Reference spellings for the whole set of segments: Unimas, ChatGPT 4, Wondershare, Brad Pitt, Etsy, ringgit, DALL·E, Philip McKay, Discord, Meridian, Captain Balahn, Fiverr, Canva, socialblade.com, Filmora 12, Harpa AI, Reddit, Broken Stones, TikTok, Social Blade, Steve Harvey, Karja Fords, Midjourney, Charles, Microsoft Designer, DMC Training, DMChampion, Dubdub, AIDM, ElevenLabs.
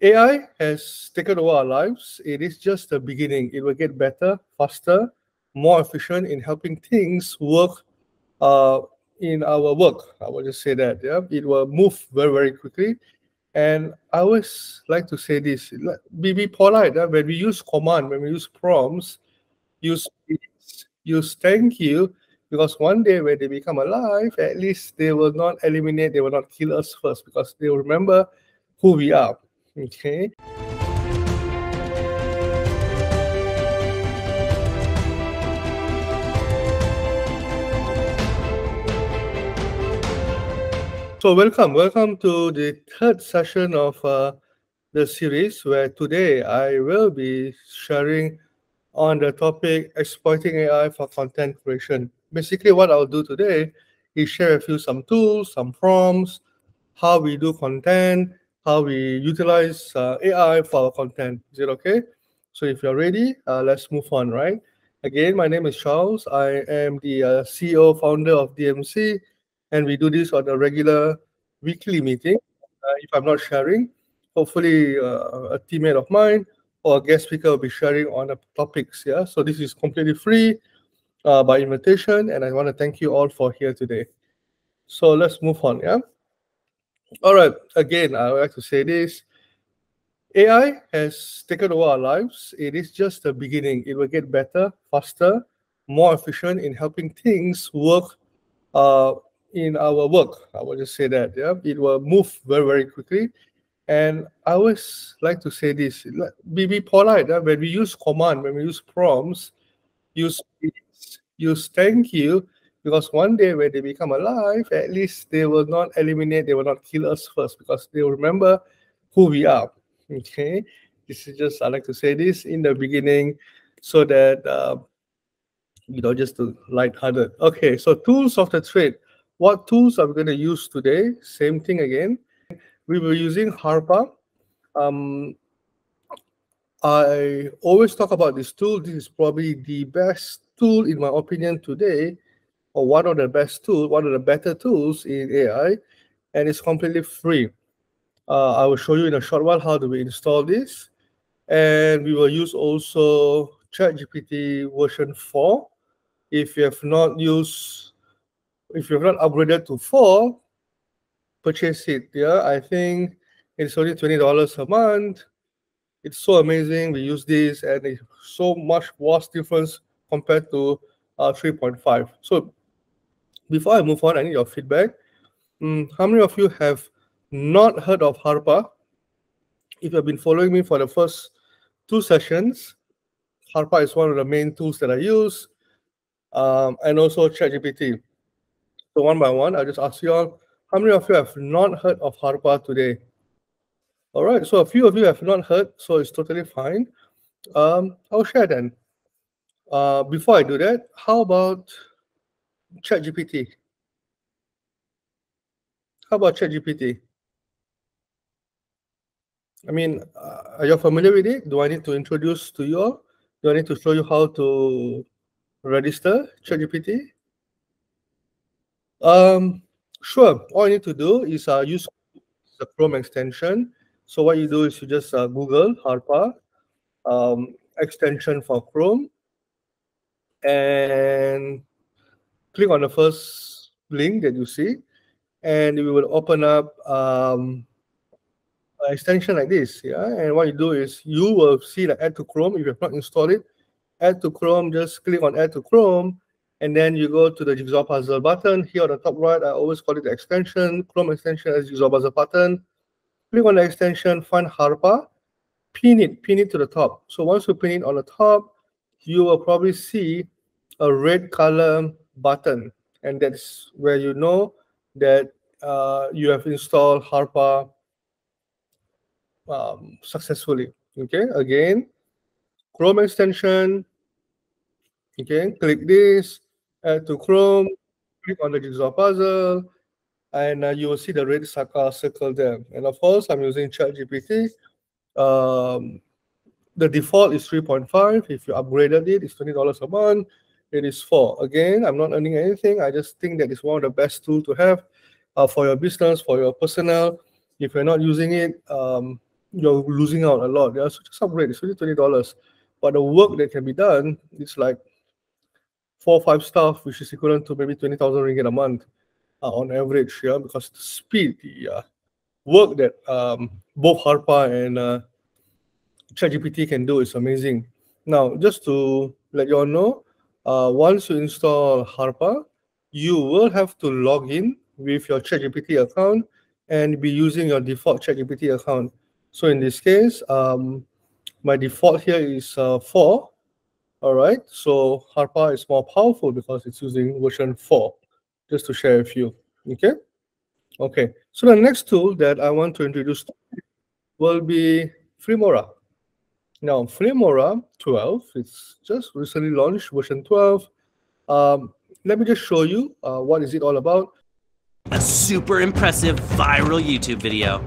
AI has taken over our lives. It is just the beginning. It will get better, faster, more efficient in helping things work in our work. I will just say that. Yeah, it will move very, very quickly. And I always like to say this, be polite. When we use command, when we use prompts, use thank you, because one day when they become alive, at least they will not eliminate, they will not kill us first, because they will remember who we are. Okay. So welcome to the third session of the series, where today I will be sharing on the topic exploiting AI for content creation. Basically what I'll do today is share with you some tools, some prompts, how we do content, how we utilize AI for our content. Is it okay? So if you're ready, let's move on, right? Again, my name is Charles. I am the CEO, founder of DMC, and we do this on a regular weekly meeting. If I'm not sharing, hopefully a teammate of mine or a guest speaker will be sharing on the topics. Yeah. So this is completely free by invitation, and I want to thank you all for here today. So let's move on, yeah? All right, again, I would like to say this. AI has taken over our lives. It is just the beginning. It will get better, faster, more efficient in helping things work in our work. I will just say that. Yeah, it will move very, very quickly. And I always like to say this, be polite. When we use command, when we use prompts, use thank you, because one day when they become alive, at least they will not eliminate, they will not kill us first, because they will remember who we are. Okay, this is just, I like to say this in the beginning so that, you know, just to lighthearted. Okay, so tools of the trade. What tools are we going to use today? Same thing again. We were using Harpa. I always talk about this tool. This is probably the best tool, in my opinion, today. Or one of the best tools, one of the better tools in AI, and it's completely free. I will show you in a short while how do we install this. And we will use also ChatGPT version 4. If you have not upgraded to 4, purchase it. Yeah, I think it's only $20 a month. It's so amazing. We use this, and it's so much vast difference compared to 3.5. So before I move on, I need your feedback. How many of you have not heard of Harpa? If you've been following me for the first two sessions, Harpa is one of the main tools that I use, and also ChatGPT. So one by one, I'll just ask you all, how many of you have not heard of Harpa today? All right, so a few of you have not heard, so it's totally fine. I'll share then. Before I do that, how about ChatGPT? How about ChatGPT? I mean, are you familiar with it? Do I need to introduce to you all? Do I need to show you how to register ChatGPT? Sure. All you need to do is use the Chrome extension. So what you do is you just Google Harpa extension for Chrome, and click on the first link that you see, and we will open up an extension like this. Yeah, and what you do is you will see the Add to Chrome. If you have not installed it, Add to Chrome, just click on Add to Chrome, and then you go to the Jigsaw Puzzle button here on the top right. I always call it the extension, Chrome extension as Jigsaw Puzzle button. Click on the extension, find Harpa, pin it to the top. So once you pin it on the top, you will probably see a red color button, and that's where you know that you have installed Harpa successfully. Okay, again, Chrome extension. Okay, click this, Add to Chrome, click on the Jigsaw Puzzle, and you will see the red circle there. And of course, I'm using ChatGPT. The default is 3.5. If you upgraded it, it's $20 a month. It is 4. Again, I'm not earning anything. I just think that it's one of the best tools to have for your business, for your personnel. If you're not using it, you're losing out a lot. Yeah, so just upgrade. It's only $20, but the work that can be done is like 4 or 5 staff, which is equivalent to maybe 20,000 ringgit a month on average. Yeah, because the speed, the work that both Harpa and ChatGPT can do is amazing. Now, just to let you all know, once you install Harpa, you will have to log in with your ChatGPT account and be using your default ChatGPT account. So in this case, my default here is 4. All right, so Harpa is more powerful because it's using version 4, just to share with you. Okay, okay. So the next tool that I want to introduce will be Filmora. Now, Filmora 12, it's just recently launched, version 12. Let me just show you what is it all about. A super impressive viral YouTube video.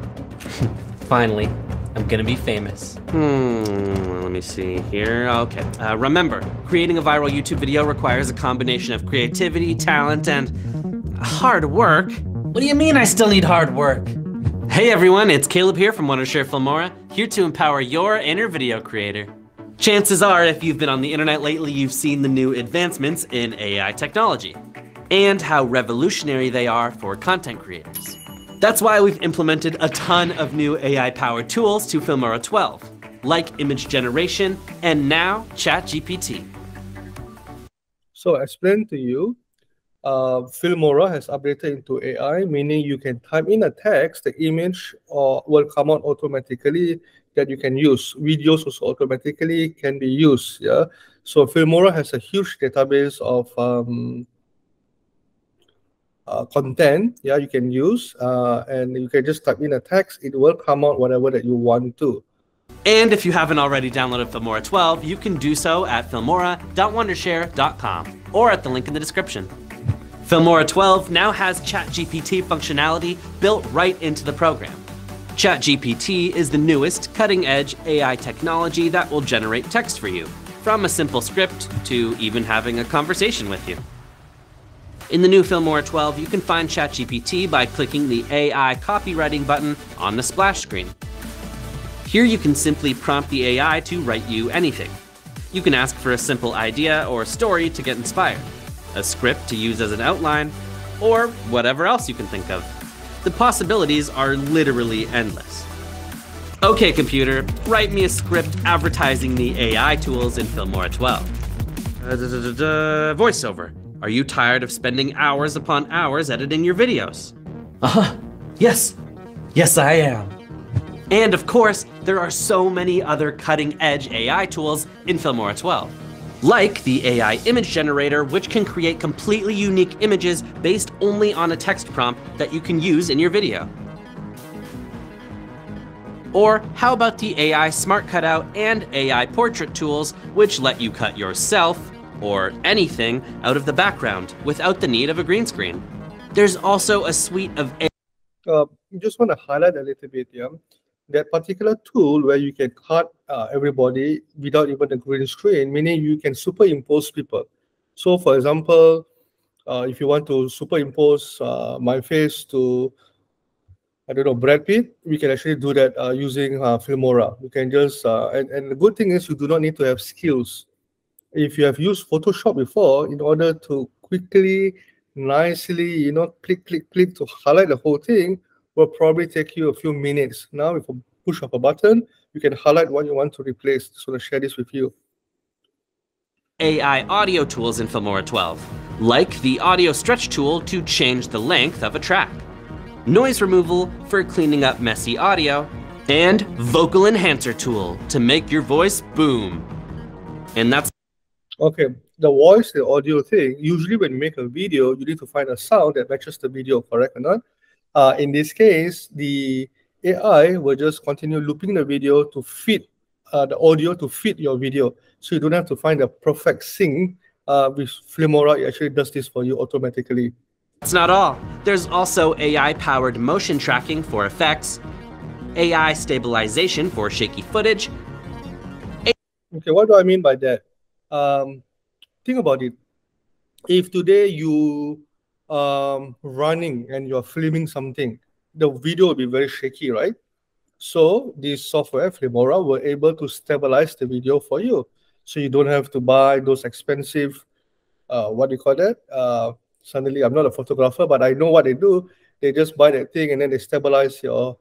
Finally, I'm gonna be famous. Let me see here. Okay, remember, creating a viral YouTube video requires a combination of creativity, talent, and hard work. What do you mean I still need hard work? Hey everyone, it's Caleb here from Wondershare Filmora, here to empower your inner video creator. Chances are, if you've been on the internet lately, you've seen the new advancements in AI technology and how revolutionary they are for content creators. That's why we've implemented a ton of new AI-powered tools to Filmora 12, like image generation and now ChatGPT. So I explained to you, Filmora has updated into AI, meaning you can type in a text, the image will come out automatically that you can use. Videos also automatically can be used. Yeah. So Filmora has a huge database of content. Yeah, you can use and you can just type in a text. It will come out whatever that you want to. And if you haven't already downloaded Filmora 12, you can do so at filmora.wondershare.com or at the link in the description. Filmora 12 now has ChatGPT functionality built right into the program. ChatGPT is the newest cutting-edge AI technology that will generate text for you, from a simple script to even having a conversation with you. In the new Filmora 12, you can find ChatGPT by clicking the AI copywriting button on the splash screen. Here you can simply prompt the AI to write you anything. You can ask for a simple idea or story to get inspired, a script to use as an outline, or whatever else you can think of. The possibilities are literally endless. Okay, computer, write me a script advertising the AI tools in Filmora 12. Voiceover. Are you tired of spending hours upon hours editing your videos? Yes. Yes, I am. And of course, there are so many other cutting-edge AI tools in Filmora 12. Like the AI image generator, which can create completely unique images based only on a text prompt that you can use in your video. Or how about the AI smart cutout and AI portrait tools, which let you cut yourself or anything out of the background without the need of a green screen. There's also a suite of AI. Just want to highlight a little bit here. That particular tool where you can cut everybody without even a green screen, meaning you can superimpose people. So for example, if you want to superimpose my face to, I don't know, Brad Pitt, we can actually do that using Filmora. You can just, and the good thing is you do not need to have skills. If you have used Photoshop before, in order to quickly, nicely, you know, click to highlight the whole thing, will probably take you a few minutes. Now, with a push of a button, you can highlight what you want to replace. So I'll share this with you. AI audio tools in Filmora 12, like the audio stretch tool to change the length of a track, noise removal for cleaning up messy audio, and vocal enhancer tool to make your voice boom. And that's... Okay, the voice, the audio thing, usually when you make a video, you need to find a sound that matches the video, correct or not? In this case, the AI will just continue looping the video to fit the audio to fit your video. So you don't have to find a perfect sync with Filmora. It actually does this for you automatically. That's not all. There's also AI-powered motion tracking for effects, AI stabilization for shaky footage. Okay, what do I mean by that? Think about it. If today you... running and you're filming something, the video will be very shaky, right? So this software, Filmora, were able to stabilize the video for you. So you don't have to buy those expensive, what do you call that? Suddenly, I'm not a photographer, but I know what they do. They just buy that thing and then they stabilize your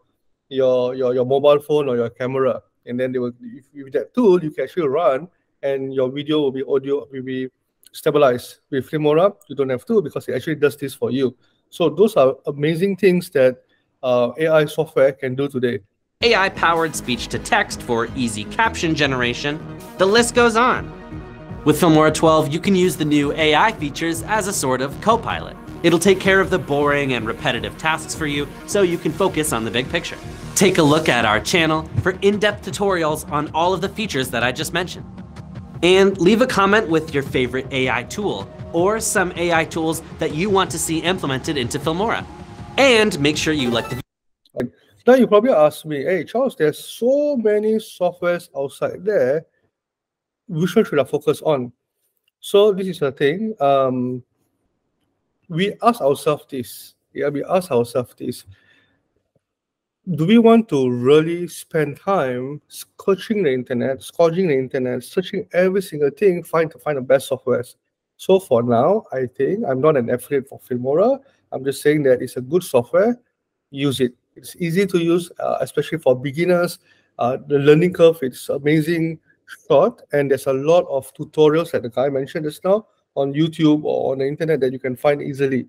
mobile phone or your camera. And then they will, with that tool, you can actually run and your video will be stabilized. With Filmora, you don't have to, because it actually does this for you. So those are amazing things that AI software can do today. AI-powered speech-to-text for easy caption generation. The list goes on. With Filmora 12, you can use the new AI features as a sort of co-pilot. It'll take care of the boring and repetitive tasks for you, so you can focus on the big picture. Take a look at our channel for in-depth tutorials on all of the features that I just mentioned. And leave a comment with your favorite AI tool, or some AI tools that you want to see implemented into Filmora. And make sure you like the... Now you probably ask me, hey Charles, there's so many softwares outside there, which one should I focus on? So this is the thing, we ask ourselves this. Do we want to really spend time scourging the internet, searching every single thing, to find the best softwares? So for now, I think, I'm not an affiliate for Filmora. I'm just saying that it's a good software. Use it. It's easy to use, especially for beginners. The learning curve is amazing short, and there's a lot of tutorials that the guy mentioned just now on YouTube or on the internet that you can find easily.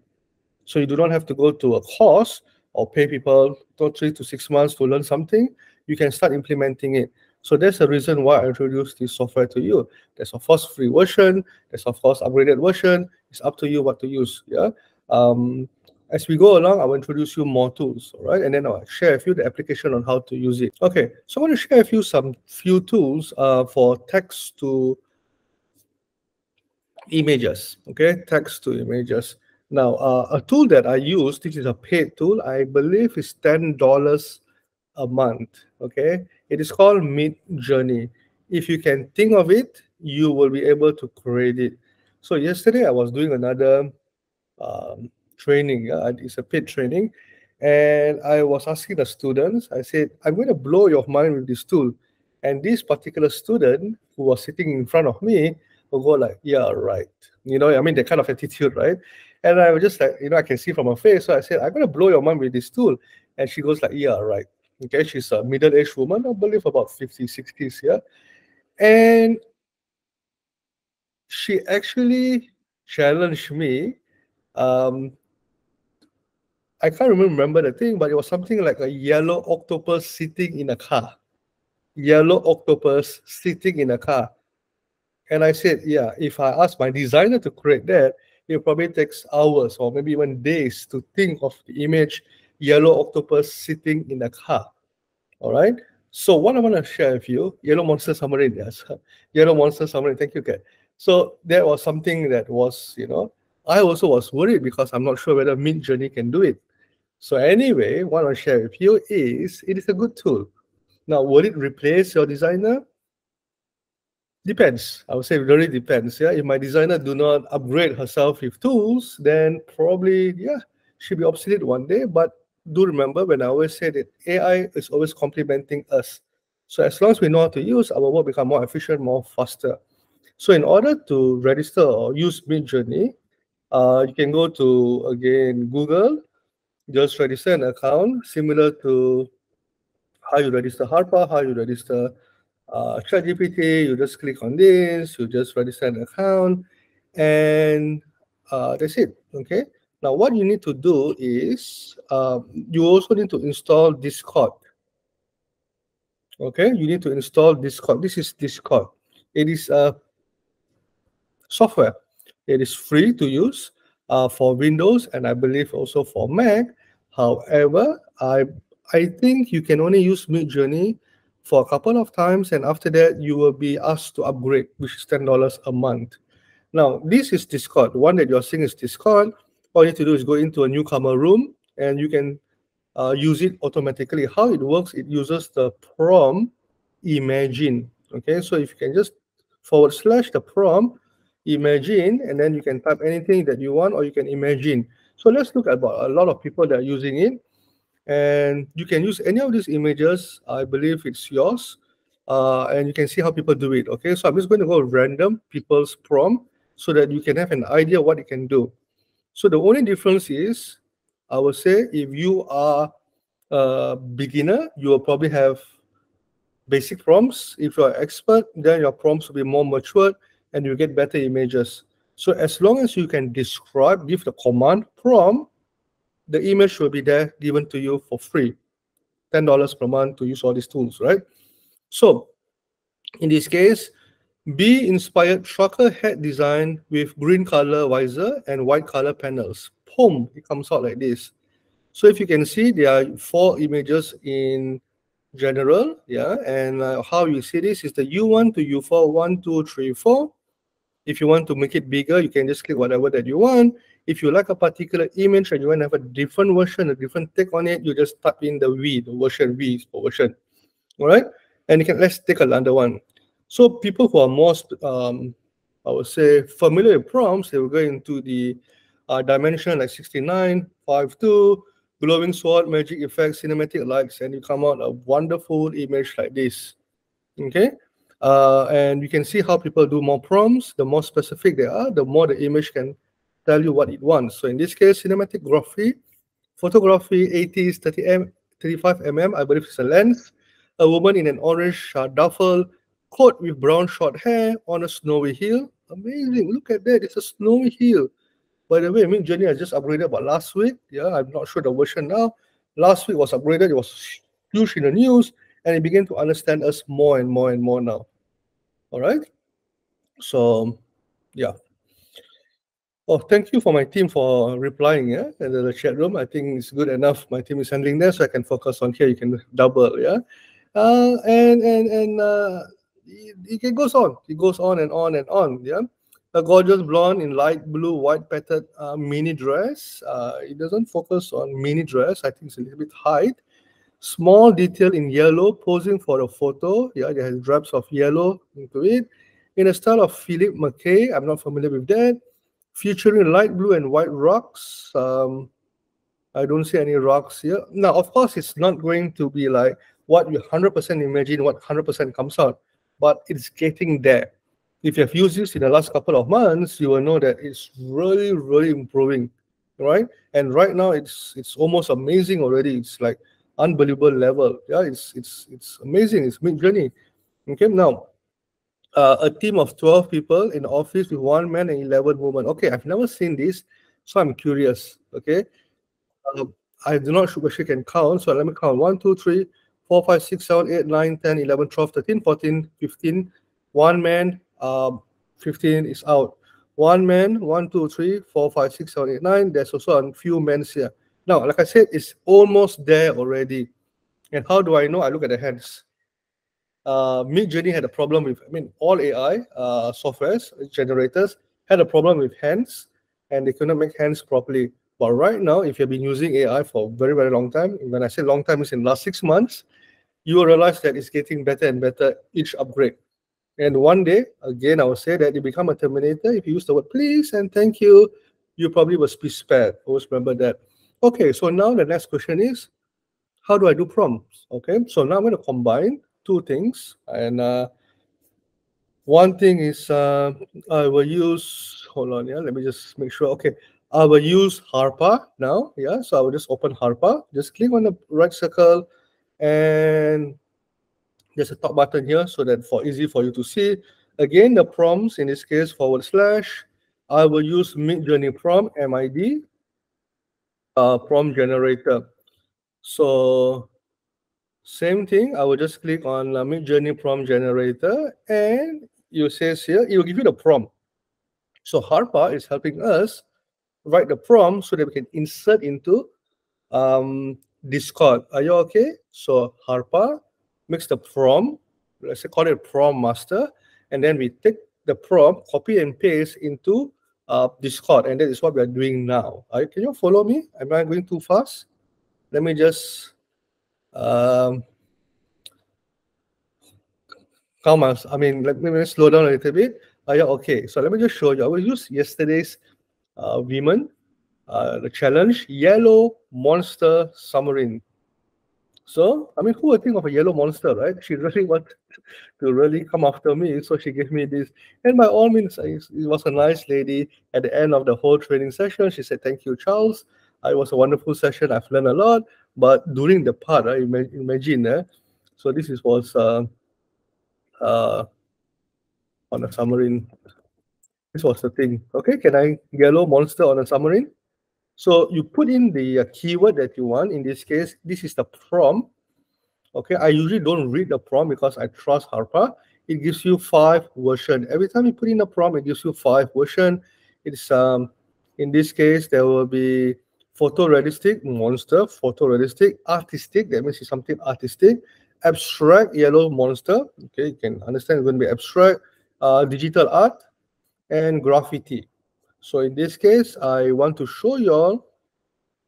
So you do not have to go to a course or pay people 3 to 6 months to learn something. You can start implementing it. So that's the reason why I introduced this software to you. There's of course free version, there's of course upgraded version. It's up to you what to use. Yeah. As we go along, I will introduce you more tools, all right? And then I'll share with you the application on how to use it. Okay, so I want to share with you some few tools for text to images, okay? Text to images. Now, a tool that I use, this is a paid tool, I believe is $10 a month, okay? It is called Midjourney. If you can think of it, you will be able to create it. So yesterday, I was doing another... training, it's a paid training, and I was asking the students, I said, I'm going to blow your mind with this tool. And this particular student who was sitting in front of me will go like, yeah, right. You know, I mean, that kind of attitude, right? And I was just like, you know, I can see from her face. So I said, I'm going to blow your mind with this tool. And she goes like, yeah, right. Okay, she's a middle-aged woman, I believe about 50s, 60s, yeah. And she actually challenged me. I can't remember the thing, but it was something like a yellow octopus sitting in a car. Yellow octopus sitting in a car. And I said, yeah, if I ask my designer to create that, it probably takes hours or maybe even days to think of the image, yellow octopus sitting in a car. All right? So what I want to share with you, yellow monster submarine, yes. Yellow monster submarine, thank you, Kat. So there was something that was, you know, I also was worried because I'm not sure whether Midjourney can do it. So anyway, what I'll share with you is, it is a good tool. Now, will it replace your designer? Depends. I would say it really depends. Yeah, if my designer do not upgrade herself with tools, then probably, yeah, she'll be obsolete one day. But do remember when I always say that AI is always complementing us. So as long as we know how to use, our work become more efficient, more faster. So in order to register or use Midjourney, you can go to, again, Google, just register an account, similar to how you register Harpa, how you register ChatGPT. You just click on this, you just register an account, and that's it, okay? Now, what you need to do is, you also need to install Discord, okay? You need to install Discord. This is Discord. It is a software. It is free to use for Windows and I believe also for Mac. However, I think you can only use Midjourney for a couple of times, and after that, you will be asked to upgrade, which is $10 a month. Now, this is Discord. The one that you're seeing is Discord. All you need to do is go into a newcomer room, and you can use it automatically. How it works, it uses the prompt imagine. Okay, so if you can just / the prompt, imagine, and then you can type anything that you want or you can imagine. So let's look at a lot of people that are using it. And you can use any of these images. I believe it's yours. And you can see how people do it. Okay, so I'm just going to go random people's prompt so that you can have an idea what it can do. So the only difference is, I would say, if you are a beginner, you will probably have basic prompts. If you're an expert, then your prompts will be more matured and you get better images. So as long as you can describe, give the command prompt, the image will be there given to you for free. $10 per month to use all these tools, right? So in this case, be inspired trucker head design with green color visor and white color panels. Boom, it comes out like this. So if you can see, there are 4 images in general, yeah, and how you see this is the U1 to U4, 1, 2, 3, 4. If you want to make it bigger, you can just click whatever that you want. If you like a particular image and you want to have a different version, a different take on it, you just type in the version V is for version, all right? And you can, let's take another one. So people who are most, I would say, familiar with prompts, they will go into the dimension like 69, 5.2, glowing sword, magic effects, cinematic lights, and you come out a wonderful image like this, okay? And you can see how people do more prompts. The more specific they are, the more the image can tell you what it wants. So in this case, cinematic graphy, photography, 80s, 35mm, I believe it's a lens, a woman in an orange duffel, coat with brown short hair on a snowy hill. Amazing, look at that, it's a snowy hill. By the way, Midjourney I just upgraded about last week. Yeah, I'm not sure the version now. Last week was upgraded, it was huge in the news, and it began to understand us more and more and more now. All right, so yeah. Oh, thank you for my team for replying, yeah, in the chat room. I think it's good enough. My team is handling that, so I can focus on here. You can double, yeah. It goes on. It goes on and on and on, yeah. A gorgeous blonde in light blue, white patterned mini dress. It doesn't focus on mini dress. I think it's a little bit height. Small detail in yellow, posing for a photo. Yeah, there has drops of yellow into it. In a style of Philip McKay. I'm not familiar with that. Featuring light blue and white rocks. I don't see any rocks here. Now, of course, it's not going to be like what you 100% imagine, what 100% comes out, but it's getting there. If you have used this in the last couple of months, you will know that it's really, really improving, right? And right now, it's almost amazing already. It's like unbelievable level. Yeah, it's amazing. It's Midjourney. Okay, now. A team of 12 people in the office with 1 man and 11 women. Okay, I've never seen this, so I'm curious. Okay, I do not sure if she can count, so let me count. 1, 2, 3, 4, 5, 6, 7, 8, 9, 10, 11, 12, 13, 14, 15. 1 man, 15 is out. 1 man, 1, 2, 3, 4, 5, 6, 7, 8, 9. There's also a few men here. Now, like I said, it's almost there already. And how do I know? I look at the hands. Midjourney had a problem with, all AI softwares, generators, had a problem with hands, and they could not make hands properly. But right now, if you've been using AI for a very, very long time, when I say long time, it's in the last 6 months, you will realize that it's getting better and better each upgrade. And one day, again, I will say that you become a Terminator. If you use the word please and thank you, you probably will be spared. Always remember that. Okay, so now the next question is, how do I do prompts? Okay, so now I'm going to combine 2 things, and one thing is I will use, hold on, yeah, let me just make sure. Okay, I will use Harpa now, yeah, so I will just open Harpa, just click on the right circle, and there's a top button here so that for easy for you to see. Again, the prompts in this case, /, I will use Midjourney prompt, MID, prompt generator. So same thing, I will just click on Midjourney prompt generator, and you says here, it will give you the prompt. So Harpa is helping us write the prompt so that we can insert into Discord. Are you okay? So Harpa makes the prompt, let's call it prompt master, and then we take the prompt, copy and paste into Discord, and that is what we are doing now. Can you follow me? Am I going too fast? Let me just let me slow down a little bit. Yeah, okay, so let me just show you. I will use yesterday's women, the challenge, yellow monster submarine. So, I mean, who would think of a yellow monster, right? She really wanted to really come after me, so she gave me this. And by all means, it was a nice lady. At the end of the whole training session, she said, thank you, Charles. It was a wonderful session. I've learned a lot. But during the part, I imagine, so this was on a submarine. This was the thing. Okay, can I yellow monster on a submarine? So you put in the keyword that you want. In this case, this is the prompt. Okay, I usually don't read the prompt because I trust Harpa. It gives you 5 versions. Every time you put in a prompt, it gives you 5 versions. It's in this case, there will be photorealistic, monster, photorealistic, artistic. That means it's something artistic. Abstract, yellow monster. Okay, you can understand it's going to be abstract. Digital art and graffiti. So in this case, I want to show you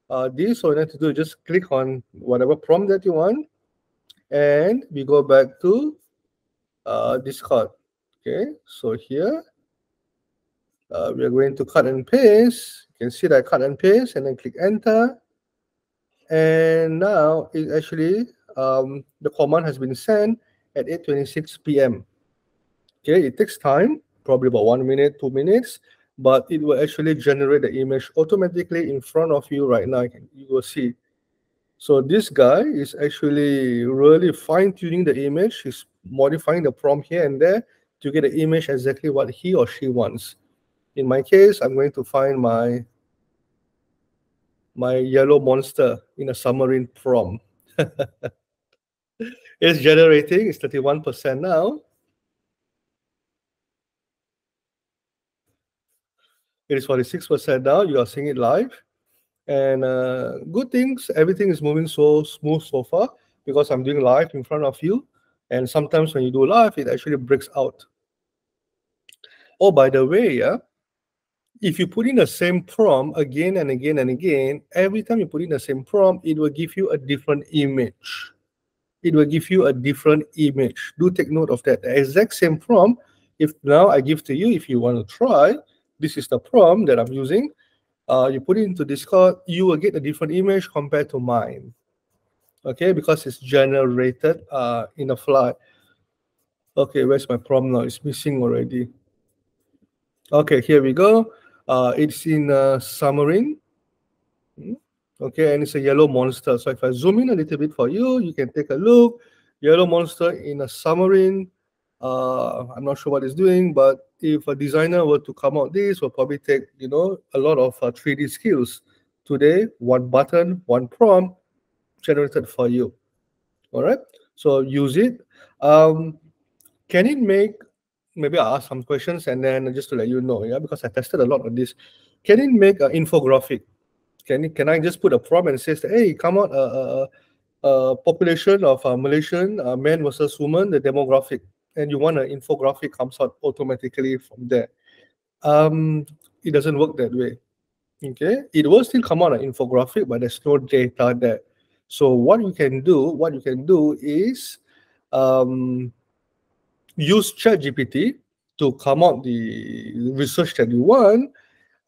all this. So you need to do just click on whatever prompt that you want, and we go back to Discord. Okay, so here we are going to cut and paste. You can see that I cut and paste, and then click enter. And now it actually the command has been sent at 8:26 p.m. Okay, it takes time, probably about 1 minute, 2 minutes. But it will actually generate the image automatically in front of you right now. You will see. So this guy is actually really fine-tuning the image. He's modifying the prompt here and there to get the image exactly what he or she wants. In my case, I'm going to find my yellow monster in a submarine prompt. It's generating. It's 31% now. It is 46% now. You are seeing it live. And good things, everything is moving so smooth so far because I'm doing live in front of you. And sometimes when you do live, it actually breaks out. Oh, by the way, yeah, if you put in the same prompt again and again and again, every time you put in the same prompt, it will give you a different image. It will give you a different image. Do take note of that. The exact same prompt, if now I give to you, if you want to try, this is the prompt that I'm using. You put it into Discord, you will get a different image compared to mine. Okay, because it's generated in a fly. Okay, where's my prompt now? It's missing already. Okay, here we go. It's in a submarine. Okay, and it's a yellow monster. So if I zoom in a little bit for you, you can take a look. Yellow monster in a submarine. I'm not sure what it's doing, but if a designer were to come out, this will probably take, you know, a lot of 3D skills. Today, one button, one prompt generated for you. All right, so use it. Can it make? Maybe I'll ask some questions and then just to let you know, yeah, because I tested a lot of this. Can it make an infographic? Can I just put a prompt and says, hey, come out population of Malaysian men versus women, the demographic. And you want an infographic comes out automatically from there. It doesn't work that way. Okay, it will still come out an infographic, but there's no data there. So what you can do is use ChatGPT to come out the research that you want,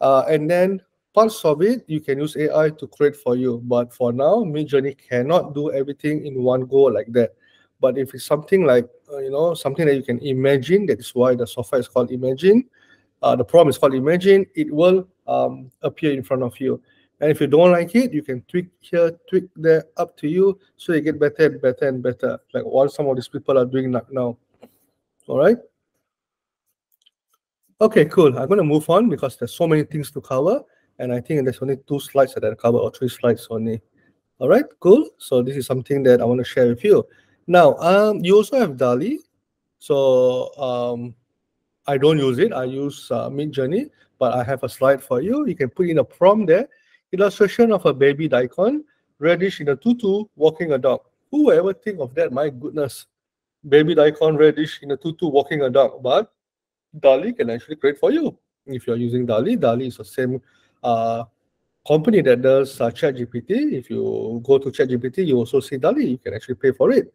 and then parts of it you can use AI to create for you. But for now, Midjourney cannot do everything in one go like that. But if it's something like, you know, something that you can imagine, that's why the software is called Imagine. The prompt is called Imagine. It will appear in front of you. And if you don't like it, you can tweak here, tweak there, up to you. So you get better and better and better, like what some of these people are doing now. All right? Okay, cool. I'm going to move on because there's so many things to cover. And I think there's only 2 slides that I cover, or 3 slides only. All right, cool. So this is something that I want to share with you. Now, you also have DALL·E. So I don't use it. I use Midjourney, but I have a slide for you. You can put in a prompt there. Illustration of a baby daikon, radish in a tutu, walking a dog. Who would ever think of that? My goodness. Baby daikon, radish in a tutu, walking a dog. But DALL·E can actually create for you. If you're using DALL·E, DALL·E is the same company that does ChatGPT. If you go to ChatGPT, you also see DALL·E. You can actually pay for it.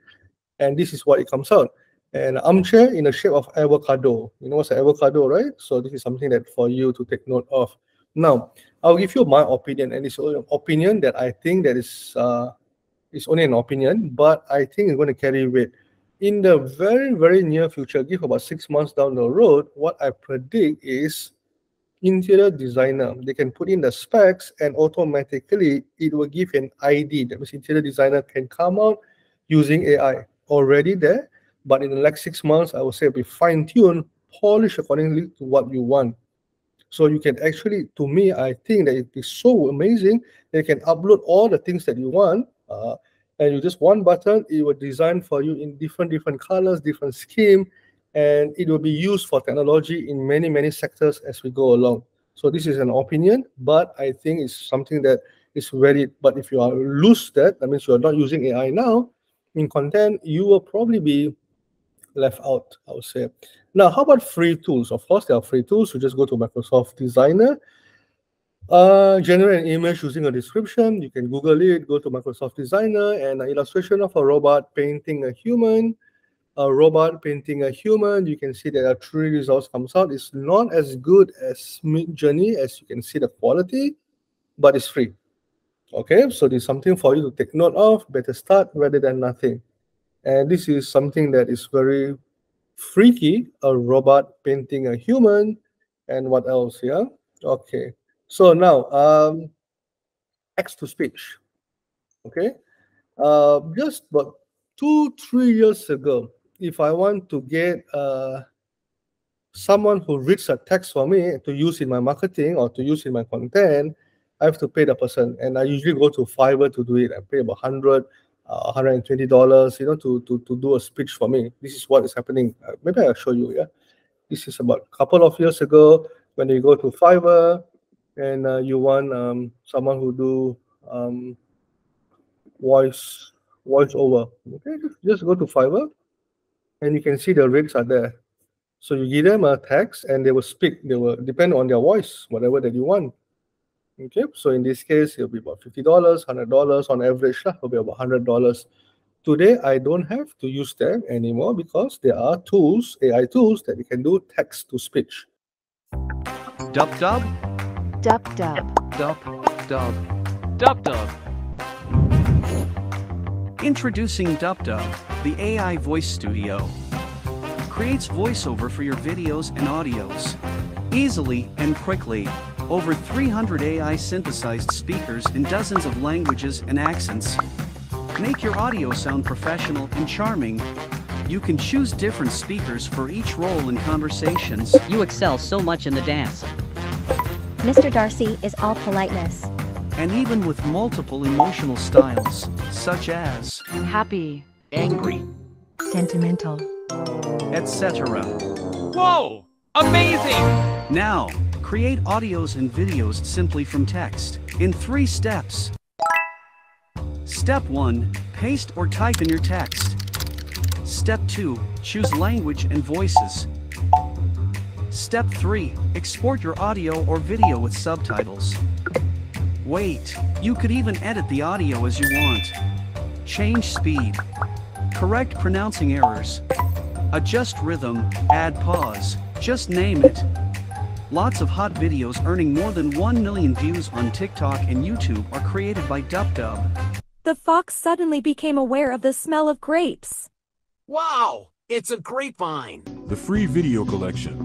And this is what it comes out. An armchair in the shape of avocado. You know what's an avocado, right? So this is something that for you to take note of. Now, I'll give you my opinion. And it's an opinion that I think that is It's only an opinion, but I think it's going to carry weight. In the very, very near future, give about 6 months down the road, what I predict is interior designer. They can put in the specs and automatically it will give an ID. That means interior designer can come out using AI. Already there, but in the next 6 months, I would say be fine-tuned, polish accordingly to what you want. So you can actually, to me, I think that it is so amazing that you can upload all the things that you want, and you just one button, it will design for you in different colors, different scheme, and it will be used for technology in many sectors as we go along. So this is an opinion, but I think it's something that is very, but if you are loose that means you are not using AI now, in content, you will probably be left out, I would say. Now, how about free tools? Of course, there are free tools. You just go to Microsoft Designer, generate an image using a description. You can Google it, go to Microsoft Designer, and an illustration of a robot painting a human. A robot painting a human. You can see that there are three results comes out. It's not as good as Midjourney, as you can see the quality, but it's free. Okay, so there's something for you to take note of. Better start rather than nothing. And this is something that is very freaky, a robot painting a human. And what else here? Yeah? Okay, so now text to speech. Okay, just about 2-3 years ago, if I want to get someone who reads a text for me to use in my marketing or to use in my content, I have to pay the person, and I usually go to Fiverr to do it. I pay about $100, $120, you know, to do a speech for me. This is what is happening. Maybe I'll show you. Yeah, this is about a couple of years ago when you go to Fiverr and you want someone who do voiceover. Okay, just go to Fiverr, and you can see the rates are there. So you give them a text, and they will speak. They will depend on their voice, whatever that you want. Okay, so in this case, it'll be about $50, $100 on average. It'll be about $100. Today, I don't have to use them anymore because there are tools, AI tools, that you can do text to speech. Dubdub. Dubdub. Dubdub. Dubdub. Introducing Dubdub, the AI voice studio. Creates voiceover for your videos and audios easily and quickly. Over 300 AI-synthesized speakers in dozens of languages and accents. Make your audio sound professional and charming. You can choose different speakers for each role in conversations. You excel so much in the dance. Mr. Darcy is all politeness. And even with multiple emotional styles, such as happy, angry, sentimental, etc. Whoa! Amazing! Now, create audios and videos simply from text, in 3 steps. Step 1, paste or type in your text. Step 2, choose language and voices. Step 3, export your audio or video with subtitles. Wait, you could even edit the audio as you want. Change speed. Correct pronouncing errors. Adjust rhythm, add pause, just name it. Lots of hot videos earning more than 1 million views on TikTok and YouTube are created by Dubdub. The fox suddenly became aware of the smell of grapes. Wow, it's a grapevine. The free video collection.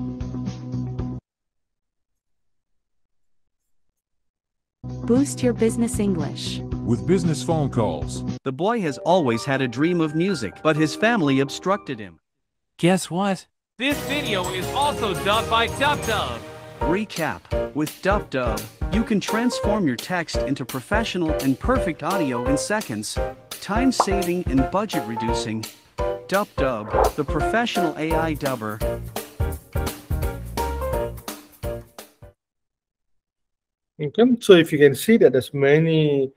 Boost your business English with business phone calls. The boy has always had a dream of music, but his family obstructed him. Guess what? This video is also dubbed by Dubdub. Recap. With Dubdub, you can transform your text into professional and perfect audio in seconds. Time-saving and budget-reducing. Dubdub, the professional AI dubber. Okay, so if you can see that there's many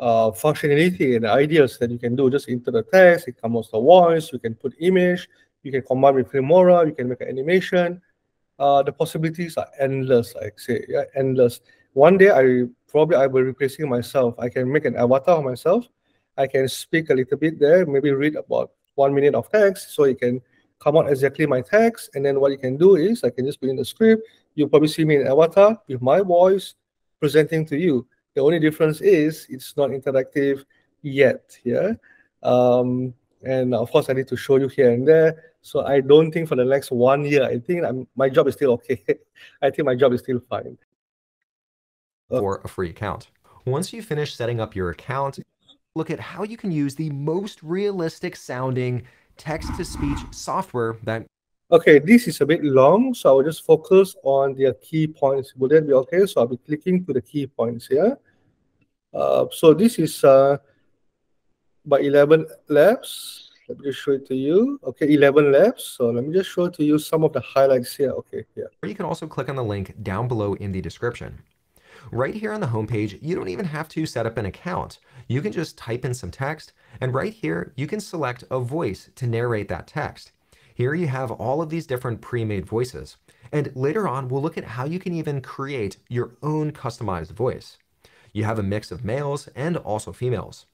functionality and ideas that you can do just into the text, it comes the voice, you can put image, you can combine with Filmora, you can make an animation. The possibilities are endless, I say, yeah, endless. One day, I will replace myself. I can make an avatar of myself. I can speak a little bit there, maybe read about 1 minute of text, so it can come out exactly my text. And then what you can do is, I can just put in the script. You'll probably see me in avatar with my voice presenting to you. The only difference is, it's not interactive. yet here. And of course, I need to show you here and there. So I don't think for the next 1 year, I think my job is still okay. I think my job is still fine. For a free account. Once you finish setting up your account, look at how you can use the most realistic sounding text-to-speech software that... Okay, this is a bit long, so I'll just focus on the key points. Will that be okay? So I'll be clicking to the key points here. So this is by ElevenLabs. Let me just show it to you. Okay, ElevenLabs. So let me just show to you some of the highlights here. Okay, here. Or you can also click on the link down below in the description. Right here on the homepage, you don't even have to set up an account. You can just type in some text, and right here, you can select a voice to narrate that text. Here you have all of these different pre-made voices. And later on, we'll look at how you can even create your own customized voice. You have a mix of males and also females.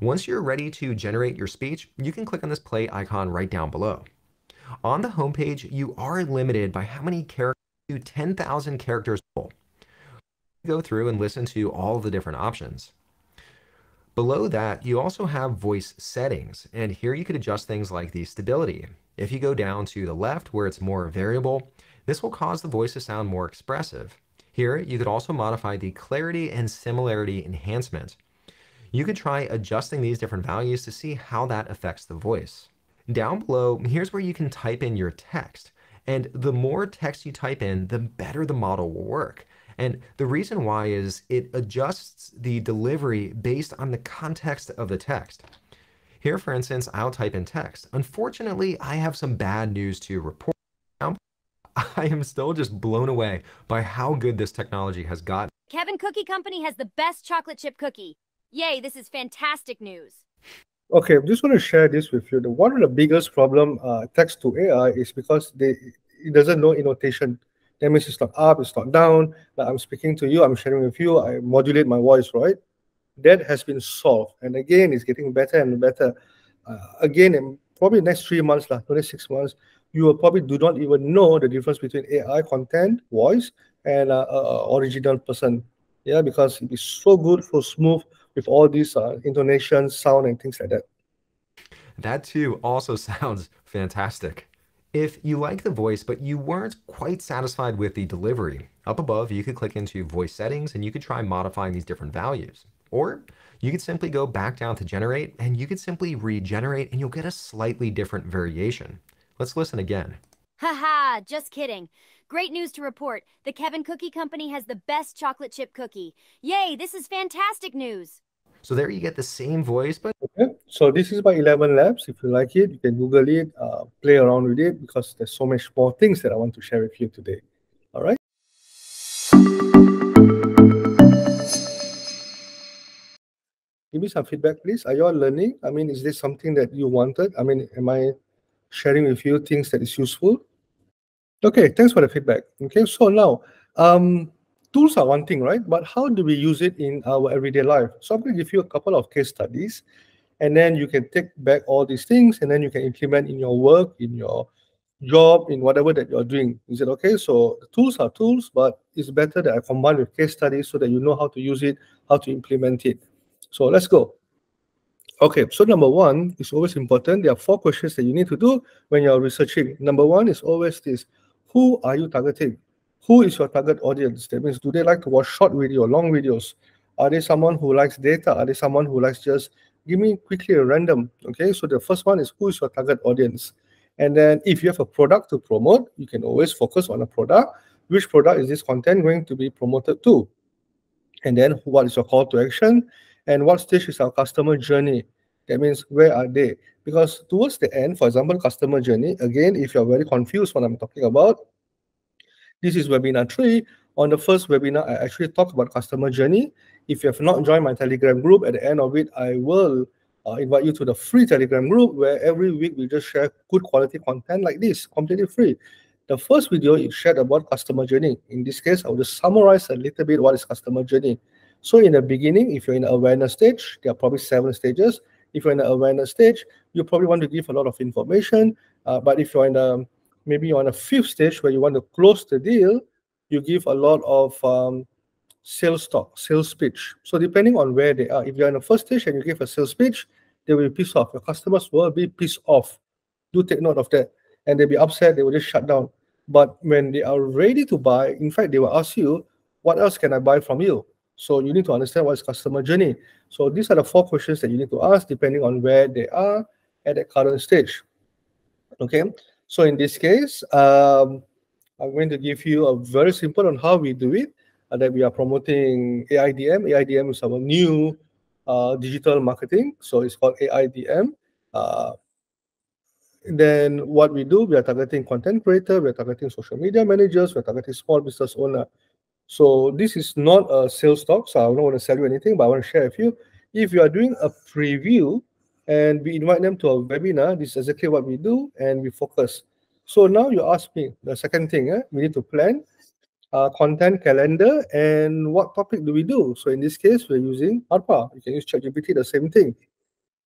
Once you're ready to generate your speech, you can click on this play icon right down below. On the homepage, you are limited by how many characters to 10,000 characters total. Go through and listen to all the different options. Below that, you also have voice settings, and here you could adjust things like the stability. If you go down to the left where it's more variable, this will cause the voice to sound more expressive. Here, you could also modify the clarity and similarity enhancement. You could try adjusting these different values to see how that affects the voice. Down below, here's where you can type in your text, and the more text you type in, the better the model will work. And the reason why is it adjusts the delivery based on the context of the text. Here, for instance, I'll type in text. Unfortunately, I have some bad news to report. I am still just blown away by how good this technology has gotten. Kevin Cookie Company has the best chocolate chip cookie. Yay, this is fantastic news. Okay, I just want to share this with you. One of the biggest problem text to AI is because it doesn't know annotation. That means it's not up, it's not down. Like I'm speaking to you, I'm sharing with you, I modulate my voice, right? That has been solved. And again, it's getting better and better. Again, in probably next 3 months, like 6 months, you will probably do not even know the difference between AI content, voice, and original person. Yeah, because it is so good, so smooth with all these intonation, sound, and things like that. That too also sounds fantastic. If you like the voice, but you weren't quite satisfied with the delivery, up above, you could click into voice settings and you could try modifying these different values. Or you could simply go back down to generate and you could simply regenerate and you'll get a slightly different variation. Let's listen again. Haha, just kidding. Great news to report. The Kevin Cookie Company has the best chocolate chip cookie. Yay, this is fantastic news. So there you get the same voice, but... Okay. So this is by ElevenLabs. If you like it, you can Google it, play around with it, because there's so much more things that I want to share with you today. All right? Give me some feedback, please. Are you all learning? I mean, is this something that you wanted? I mean, am I sharing with you things that is useful? Okay, thanks for the feedback. Okay, so now... tools are one thing, right? But how do we use it in our everyday life? So I'm going to give you a couple of case studies, and then you can take back all these things, and then you can implement in your work, in your job, in whatever that you're doing. Is it okay? So the tools are tools, but it's better that I combine with case studies so that you know how to use it, how to implement it. So let's go. Okay, so number one is always important. There are 4 questions that you need to do when you're researching. Number one is always this: who are you targeting? Who is your target audience? That means, do they like to watch short video, long videos? Are they someone who likes data? Are they someone who likes just, give me quickly a random, okay? So the first one is, who is your target audience? And then if you have a product to promote, you can always focus on a product. Which product is this content going to be promoted to? And then what is your call to action? And what stage is our customer journey? That means, where are they? Because towards the end, for example, customer journey, again, if you're very confused what I'm talking about, this is webinar 3. On the first webinar, I actually talked about customer journey. If you have not joined my Telegram group, at the end of it, I will invite you to the free Telegram group where every week we just share good quality content like this, completely free. The first video is shared about customer journey. In this case, I will just summarize a little bit what is customer journey. So in the beginning, if you're in the awareness stage, there are probably 7 stages. If you're in the awareness stage, you probably want to give a lot of information, but if you're in the maybe on a 5th stage where you want to close the deal, you give a lot of sales talk, sales pitch. So depending on where they are, if you're in the first stage and you give a sales pitch, they will be pissed off. Your customers will be pissed off. Do take note of that. And they'll be upset. They will just shut down. But when they are ready to buy, in fact, they will ask you, what else can I buy from you? So you need to understand what is customer journey. So these are the four questions that you need to ask depending on where they are at the current stage. Okay. So in this case, I'm going to give you a very simple on how we do it. That we are promoting AIDM. AIDM is our new digital marketing. So it's called AIDM. Then what we do, we are targeting content creator, we are targeting social media managers, we are targeting small business owner. So this is not a sales talk, so I don't want to sell you anything, but I want to share with you. If you are doing a preview and we invite them to a webinar, this is exactly what we do and we focus. So now you ask me the second thing, we need to plan content calendar and what topic do we do. So in this case, we're using Harpa. You can use ChatGPT, the same thing.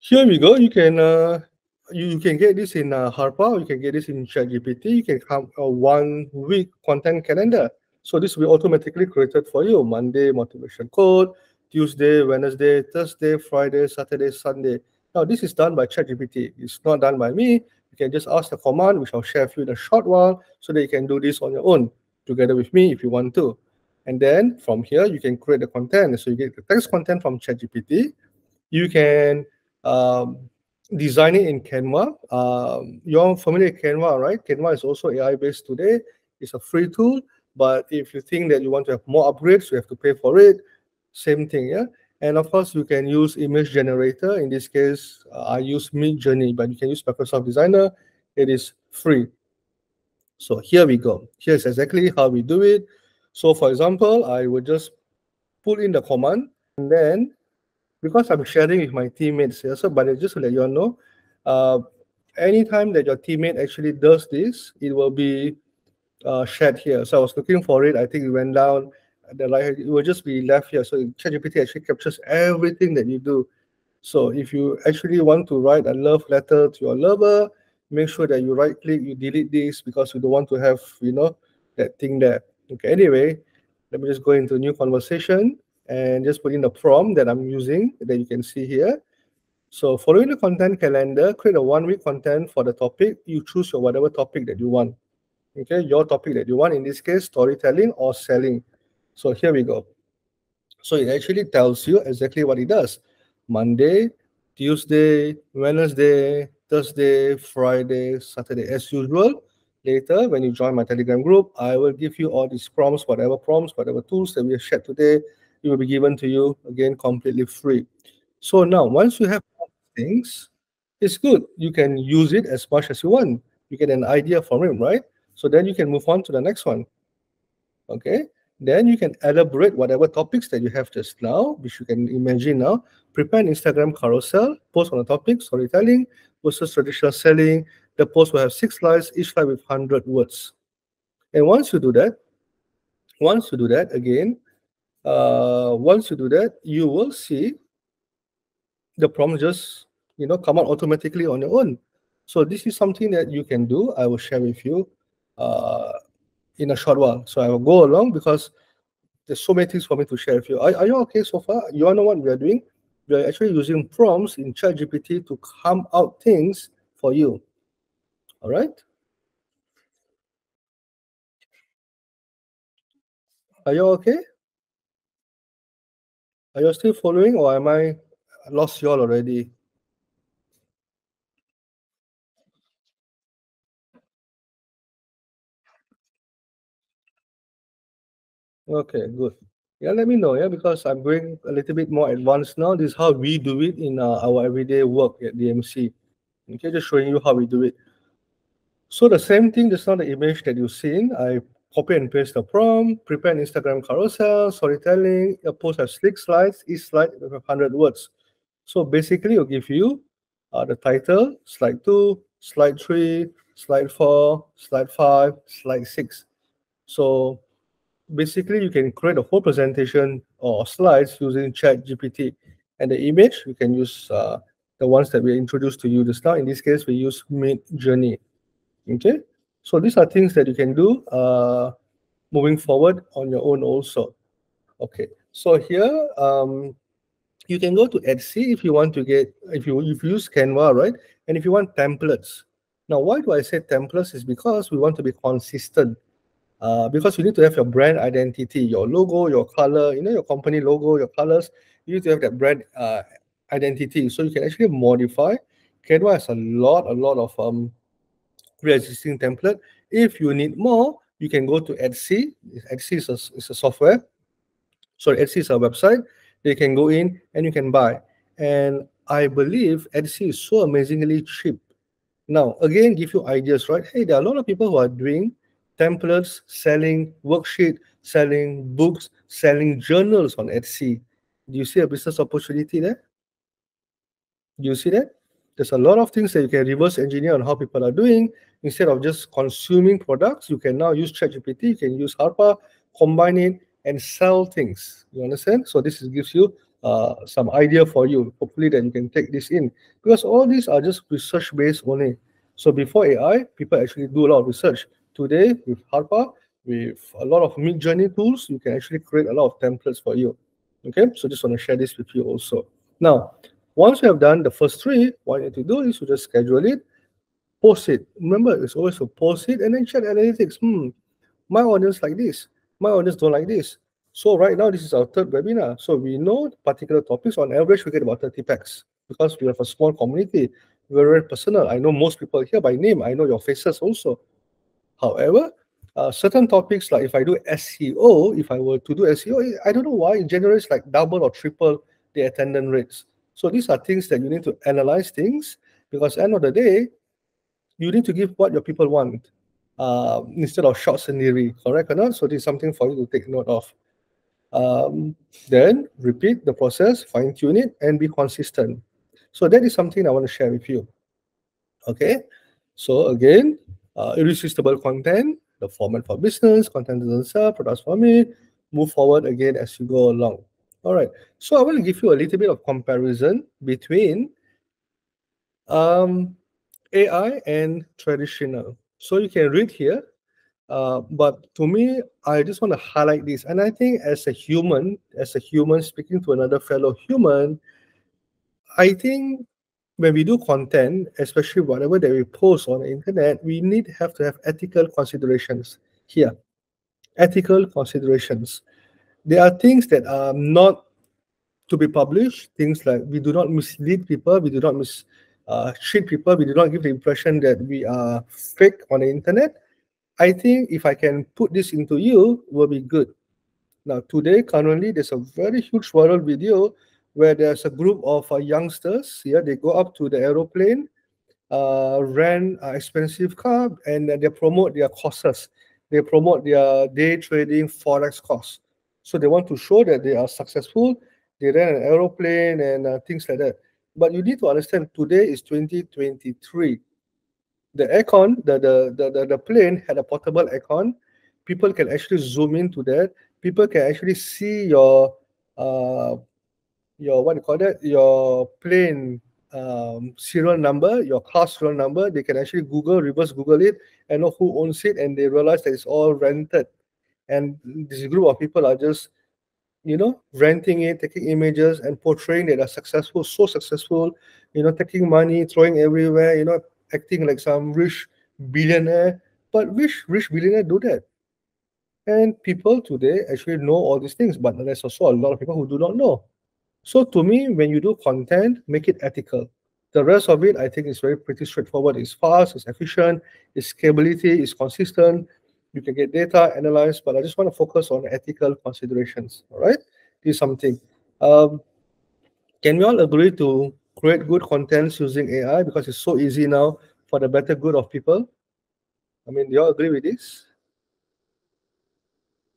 Here we go. You can you can get this in Harpa, or you can get this in ChatGPT. You can have a 1 week content calendar. So this will be automatically created for you. Monday, motivation code, Tuesday, Wednesday, Thursday, Friday, Saturday, Sunday. Now, this is done by ChatGPT. It's not done by me. You can just ask the command, which I'll share with you in a short while, so that you can do this on your own together with me if you want to. And then from here, you can create the content. So you get the text content from ChatGPT. You can design it in Canva. You're familiar with Canva, right? Canva is also AI-based today. It's a free tool. But if you think that you want to have more upgrades, you have to pay for it. Same thing, yeah? And of course, you can use image generator. In this case, I use Midjourney, but you can use Microsoft Designer. It is free. So here we go. Here's exactly how we do it. So for example, I would just put in the command. And then, because I'm sharing with my teammates, yeah, so, but just to let you all know, anytime that your teammate actually does this, it will be shared here. So I was looking for it. I think it went down. It will just be left here. So ChatGPT actually captures everything that you do. So if you actually want to write a love letter to your lover, make sure that you right click, you delete this because you don't want to have, you know, that thing there. Okay. Anyway, let me just go into a new conversation and just put in the prompt that I'm using that you can see here. So following the content calendar, create a 1 week content for the topic. You choose your whatever topic that you want. Okay, your topic that you want, in this case, storytelling or selling. So here we go. So it actually tells you exactly what it does. Monday, Tuesday, Wednesday, Thursday, Friday, Saturday. As usual, later when you join my Telegram group, I will give you all these prompts, whatever tools that we have shared today, it will be given to you, again, completely free. So now, once you have things, it's good. You can use it as much as you want. You get an idea from it, right? So then you can move on to the next one. Okay. Then you can elaborate whatever topics that you have just now, which you can imagine now. Prepare an Instagram carousel, post on a topic, storytelling versus traditional selling. The post will have 6 slides, each slide with 100 words. And once you do that, you will see the prompt just, you know, come out automatically on your own. So this is something that you can do. I will share with you in a short while. So I will go along because there's so many things for me to share with you. Are you okay so far? You all know what we are doing? We are actually using prompts in ChatGPT to come out things for you. All right? Are you okay? Are you still following, or am I lost you all already? Okay, good. Yeah, let me know, yeah, because I'm going a little bit more advanced now. This is how we do it in our everyday work at DMC. Okay, just showing you how we do it. So the same thing, just now the image that you've seen. I copy and paste the prompt, prepare an Instagram carousel, storytelling, a post has 6 slides, each slide with 100 words. So basically, it'll give you the title, slide 2, slide 3, slide 4, slide 5, slide 6. So basically, you can create a whole presentation or slides using ChatGPT. And the image, you can use the ones that we introduced to you just now. In this case, we use Midjourney. Okay? So these are things that you can do moving forward on your own also. Okay, so here you can go to Etsy if you want to get, if you use Canva, right? And if you want templates. Now, why do I say templates? Is because we want to be consistent. Because you need to have your brand identity, your logo, your color, you know, your company logo, your colors. You need to have that brand identity. So you can actually modify. Canva has a lot of pre-existing template. If you need more, you can go to Etsy. Etsy is a software. So Etsy is a website. They can go in and you can buy. And I believe Etsy is so amazingly cheap. Now, again, give you ideas, right? Hey, there are a lot of people who are doing templates, selling worksheet, selling books, selling journals on Etsy. Do you see a business opportunity there? Do you see that? There's a lot of things that you can reverse engineer on how people are doing. Instead of just consuming products, you can now use ChatGPT, you can use Harpa, combine it, and sell things. You understand? So this gives you some idea for you. Hopefully that you can take this in. Because all these are just research-based only. So before AI, people actually do a lot of research. Today, with Harpa, with a lot of Midjourney tools, you can actually create a lot of templates for you. Okay, so just want to share this with you also. Now, once you have done the first three, what you need to do is you just schedule it, post it. Remember, it's always to post it and then check analytics. My audience like this. My audience don't like this. So right now, this is our third webinar. So we know particular topics. On average, we get about 30 packs because we have a small community. We're very personal. I know most people here by name. I know your faces also. However, certain topics, like if I do SEO, if I were to do SEO, I don't know why it generates like double or triple the attendance rates. So these are things that you need to analyze things, because at the end of the day, you need to give what your people want instead of shots and theory, correct or not? So this is something for you to take note of. Then repeat the process, fine tune it, and be consistent. So that is something I want to share with you. Okay, so again, irresistible content, the format for business, content doesn't sell, products for me, move forward again as you go along. All right, so I want to give you a little bit of comparison between AI and traditional. So you can read here, but to me, I just want to highlight this. And I think as a human speaking to another fellow human, I think when we do content, especially whatever that we post on the internet, we have to have ethical considerations here. Ethical considerations. There are things that are not to be published, things like we do not mislead people, we do not cheat people, we do not give the impression that we are fake on the internet. I think if I can put this into you, it will be good. Now today, currently, there's a very huge viral video where there's a group of youngsters. Yeah, they go up to the aeroplane, rent an expensive car, and they promote their courses. They promote their day trading forex course. So they want to show that they are successful. They ran an aeroplane and things like that. But you need to understand, today is 2023. The aircon, the plane had a portable aircon. People can actually zoom into that. People can actually see your what you call that, your plane serial number, your car serial number. They can actually Google, reverse Google it, and know who owns it, and they realize that it's all rented. And this group of people are just, you know, renting it, taking images and portraying that are successful, so successful, you know, taking money, throwing everywhere, you know, acting like some rich billionaire. But rich billionaire do that? And people today actually know all these things, but there's also a lot of people who do not know. So to me, when you do content, make it ethical. The rest of it, I think, is pretty straightforward. It's fast, it's efficient, it's scalability, it's consistent. You can get data, analyze, but I just want to focus on ethical considerations. All right, this is something. Can we all agree to create good contents using AI because it's so easy now for the better good of people? I mean, do you all agree with this?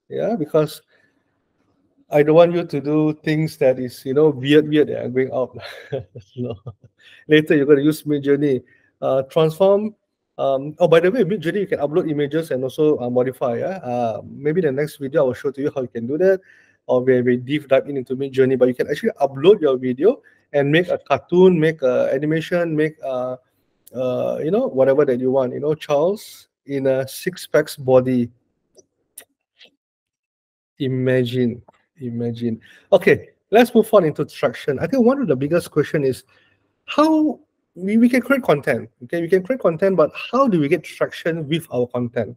Yeah, because I don't want you to do things that is, you know, weird that are going out. No. Later, you're going to use Midjourney. Transform. Oh, by the way, Midjourney, you can upload images and also modify. Yeah? Maybe the next video, I will show to you how you can do that, or where we deep dive into Midjourney. But you can actually upload your video and make a cartoon, make an animation, make, you know, whatever that you want. You know, Charles in a six-pack body. Imagine. imagine. Okay, let's move on into traction. I think one of the biggest question is how we can create content. Okay, we can create content, but how do we get traction with our content?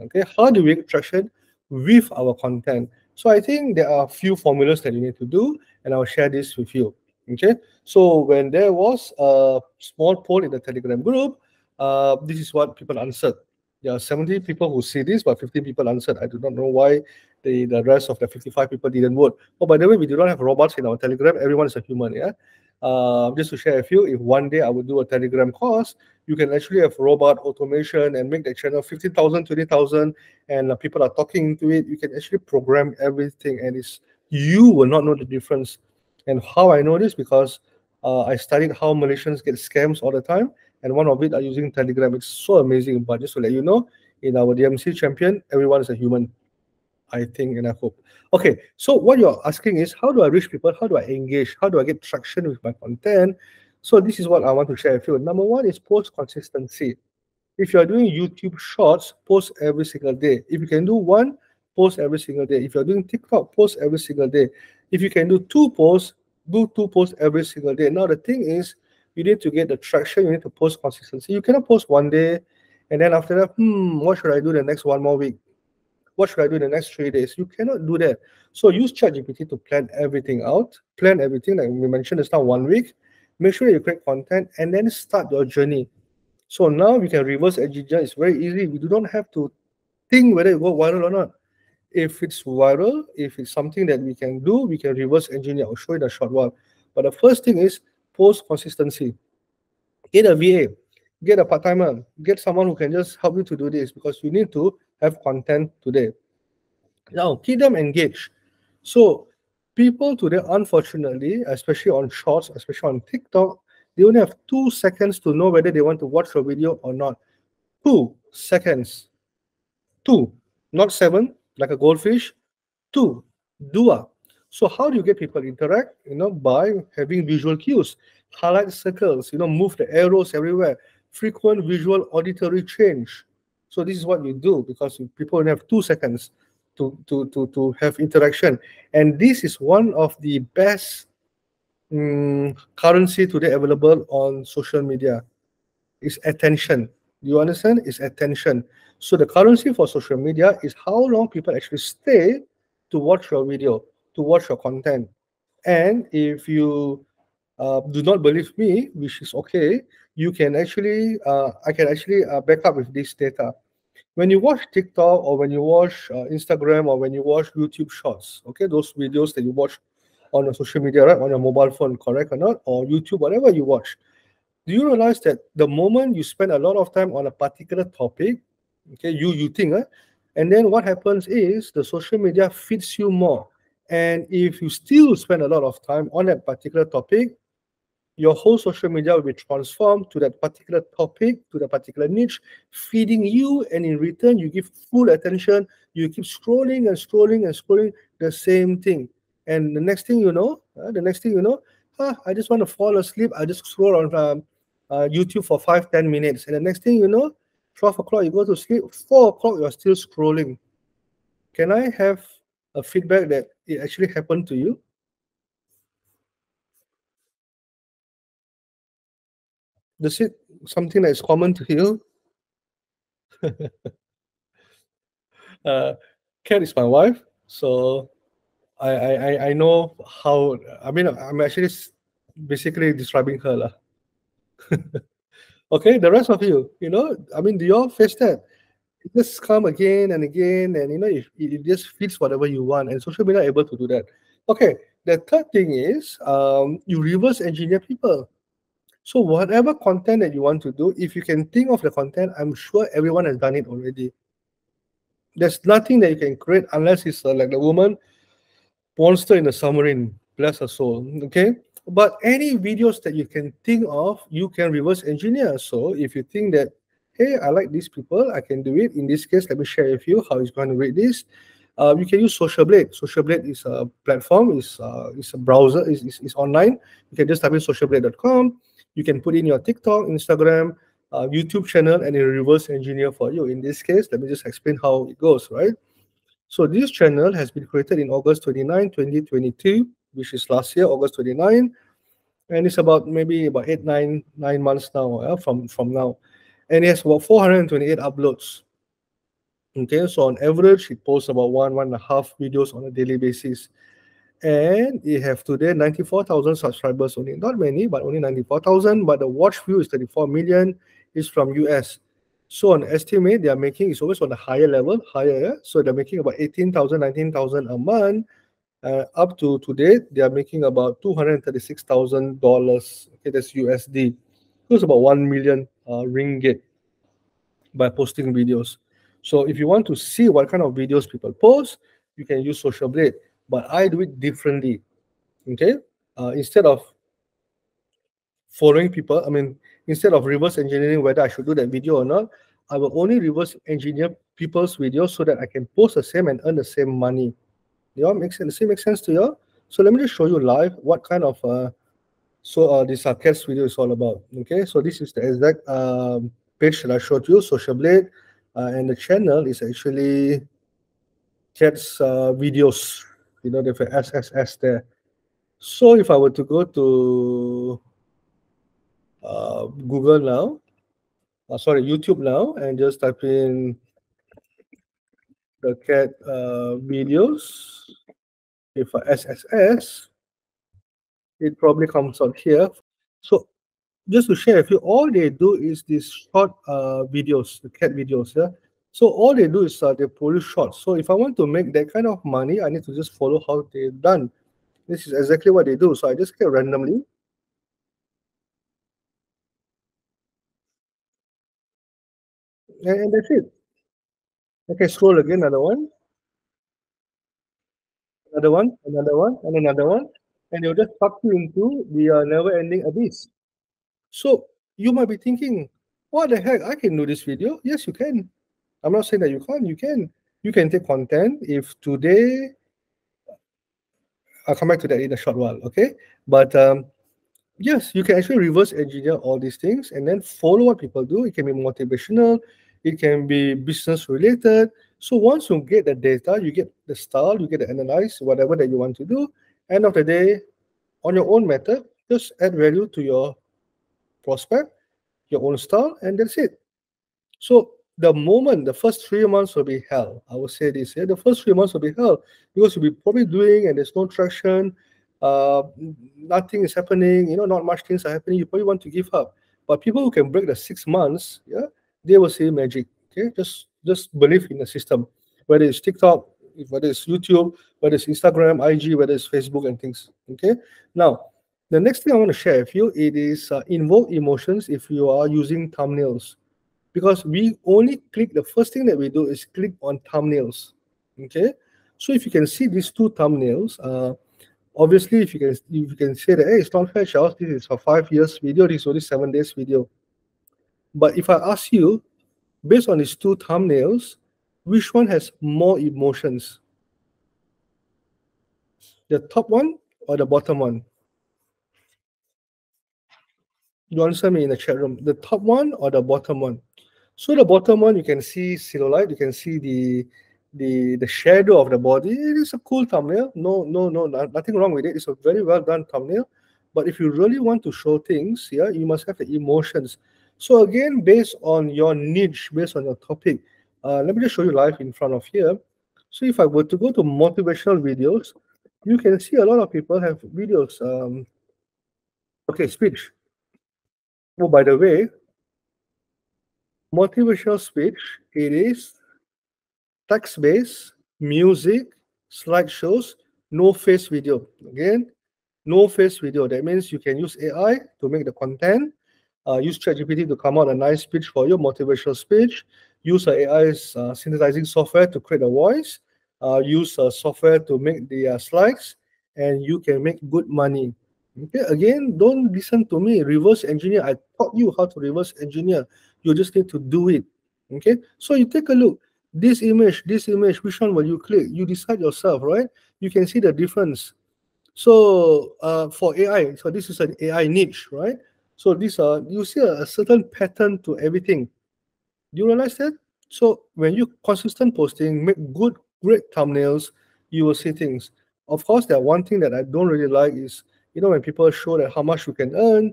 Okay, how do we get traction with our content? So I think there are a few formulas that you need to do, and I'll share this with you. Okay, so when there was a small poll in the Telegram group, this is what people answered. There are 70 people who see this, but 50 people answered. I do not know why the rest of the 55 people didn't vote. Oh, by the way, we do not have robots in our Telegram. Everyone is a human, yeah? Just to share with you, if one day I would do a Telegram course, you can actually have robot automation and make the channel 50,000, 20,000, and people are talking to it. You can actually program everything, and it's, you will not know the difference. And how I know this, because I studied how Malaysians get scams all the time, and one of it are using Telegram. It's so amazing. But just to let you know, in our DMC Champion, everyone is a human, I think, and I hope. Okay, so what you're asking is, how do I reach people? How do I engage? How do I get traction with my content? So this is what I want to share with you. Number one is post consistency. If you're doing YouTube Shorts, post every single day. If you can do one, post every single day. If you're doing TikTok, post every single day. If you can do two posts, do two posts every single day. Now, the thing is, you need to get the traction. You need to post consistency. You cannot post one day, and then after that, what should I do the next one more week? What should I do in the next 3 days? You cannot do that. So use ChatGPT to plan everything out. Plan everything, like we mentioned, it's now 1 week. Make sure you create content and then start your journey. So now we can reverse engineer. It's very easy. We do not have to think whether it go viral or not. If it's viral, if it's something that we can do, we can reverse engineer. I'll show you in a short while. But the first thing is post consistency. Get a VA, get a part-timer, get someone who can just help you to do this, because you need to have content today. Now, keep them engaged. So people today, unfortunately, especially on Shorts, especially on TikTok, they only have 2 seconds to know whether they want to watch your video or not. 2 seconds. Two, not seven, like a goldfish. Two, dua. So how do you get people to interact? You know, by having visual cues, highlight circles, you know, move the arrows everywhere, frequent visual auditory change. So this is what you do, because people have 2 seconds to have interaction. And this is one of the best currency today available on social media. It's attention. You understand? It's attention. So the currency for social media is how long people actually stay to watch your video, to watch your content. And if you do not believe me, which is okay, you can actually, I can actually back up with this data. When you watch TikTok, or when you watch Instagram, or when you watch YouTube Shorts, okay, those videos that you watch on your social media, right, on your mobile phone, correct or not, or YouTube, whatever you watch, do you realize that the moment you spend a lot of time on a particular topic, okay, you think, and then what happens is the social media feeds you more. And if you still spend a lot of time on that particular topic, your whole social media will be transformed to that particular topic, to that particular niche, feeding you, and in return, you give full attention. You keep scrolling and scrolling and scrolling the same thing. And the next thing you know, I just want to fall asleep. I just scroll on YouTube for 5–10 minutes. And the next thing you know, 12 o'clock, you go to sleep. 4 o'clock, you're still scrolling. Can I have a feedback that it actually happened to you? This is something that is common to heal. Kat is my wife, so I know how. I mean, I'm actually basically describing her lah. Okay, the rest of you, you know, I mean, do you all face that? It just come again and again, and you know, it just fits whatever you want, and social media are able to do that. Okay, the third thing is you reverse engineer people. So whatever content that you want to do, if you can think of the content, I'm sure everyone has done it already. There's nothing that you can create unless it's like the woman, monster in the submarine, bless her soul, okay? But any videos that you can think of, you can reverse engineer. So if you think that, hey, I like these people, I can do it. In this case, let me share with you how it's going to read this. You can use Social Blade. Social Blade is a platform, it's a browser, it's online. You can just type in socialblade.com. You can put in your TikTok, Instagram, YouTube channel, and it reverse engineer for you. In this case, let me just explain how it goes, right? So this channel has been created in August 29, 2022, which is last year, August 29. And it's about maybe about nine months now from now. And it has about 428 uploads. Okay, so on average, it posts about one and a half videos on a daily basis. And it have today 94,000 subscribers only. Not many, but only 94,000. But the watch view is 34 million. It's from US. So on estimate, they are making, it's always on a higher level, higher. So they're making about 18,000, 19,000 a month. Up to today, they are making about $236,000. Okay, that's USD. It's about 1 million ringgit by posting videos. So if you want to see what kind of videos people post, you can use Social Blade. But I do it differently. Okay, instead of following people, I mean, instead of reverse engineering whether I should do that video or not, I will only reverse engineer people's videos so that I can post the same and earn the same money. Yeah, makes sense. Does it make sense to you? So let me just show you live what kind of this Sarcast video is all about. Okay, so this is the exact page that I showed you, Social Blade, and the channel is actually Chat's videos. You know, they have SSS there. So if I were to go to Google now, sorry, YouTube now, and just type in the cat videos, if I SSS, it probably comes out here. So just to share with you, all they do is these short videos, the cat videos. Yeah. So all they do is they produce shorts. So if I want to make that kind of money, I need to just follow how they've done. This is exactly what they do. So I just click randomly. And that's it. Okay, scroll again, another one. Another one, another one, and another one. And you'll just suck you into the never-ending abyss. So you might be thinking, what the heck, I can do this video. Yes, you can. I'm not saying that you can't. You can. You can take content. If today, I'll come back to that in a short while, okay? But yes, you can actually reverse engineer all these things and then follow what people do. It can be motivational. It can be business related. So once you get the data, you get the style, you get to analyze whatever that you want to do. End of the day, on your own method, just add value to your prospect, your own style, and that's it. So the moment, the first 3 months will be hell. I will say this here. The first 3 months will be hell because you'll be probably doing and there's no traction. Nothing is happening. You know, not much things are happening. You probably want to give up. But people who can break the 6 months, yeah, they will see magic. Okay, just believe in the system. Whether it's TikTok, whether it's YouTube, whether it's Instagram, IG, whether it's Facebook and things. Okay. Now, the next thing I want to share with you, it is invoke emotions if you are using thumbnails. Because we only click, the first thing that we do is click on thumbnails, okay? So if you can see these two thumbnails, obviously if you can say that, hey, it's not fair, Charles, this is for 5 years video, this is only 7 days video. But if I ask you, based on these two thumbnails, which one has more emotions? The top one or the bottom one? You answer me in the chat room, the top one or the bottom one? So the bottom one, you can see cellulite, you can see the shadow of the body. It is a cool thumbnail. No, nothing wrong with it. It's a very well done thumbnail. But if you really want to show things, yeah, you must have the emotions. So again, based on your niche, based on your topic, let me just show you live in front of here. So if I were to go to motivational videos, you can see a lot of people have videos. Okay, speech. Oh, by the way, motivational speech, it is text-based, music, slideshows, no face video. Again, no face video. That means you can use AI to make the content, use ChatGPT to come out a nice speech for your motivational speech, use AI's synthesizing software to create a voice, use software to make the slides, and you can make good money. Okay, again, don't listen to me. Reverse engineer. I taught you how to reverse engineer. You just need to do it. Okay, so you take a look. This image, which one will you click? You decide yourself, right? You can see the difference. So for AI, so this is an AI niche, right? So these are, you see a certain pattern to everything. Do you realize that? So when you consistent posting, make good great thumbnails, you will see things. Of course, that one thing that I don't really like is, you know, when people show that how much you can earn.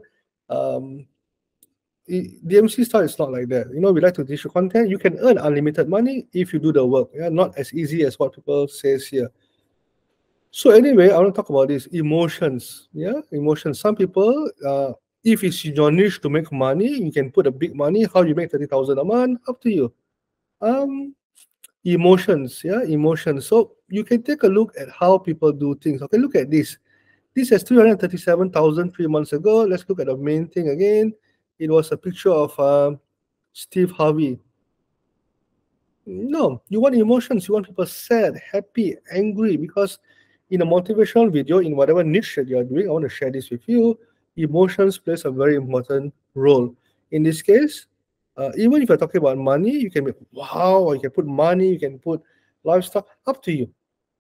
DMC style is not like that. You know, we like to teach you content. You can earn unlimited money if you do the work. Yeah, not as easy as what people says here. So anyway, I want to talk about this emotions. Yeah, emotions. Some people, if it's your niche to make money, you can put a big money. How you make 30,000 a month, up to you. Emotions. Yeah, emotions. So you can take a look at how people do things. Okay, look at this. This has 337,000 3 months ago. Let's look at the main thing again. It was a picture of Steve Harvey. No, you want emotions. You want people sad, happy, angry. Because in a motivational video, in whatever niche that you are doing, I want to share this with you. Emotions plays a very important role. In this case, even if you're talking about money, you can make wow, or you can put money, you can put livestock, up to you.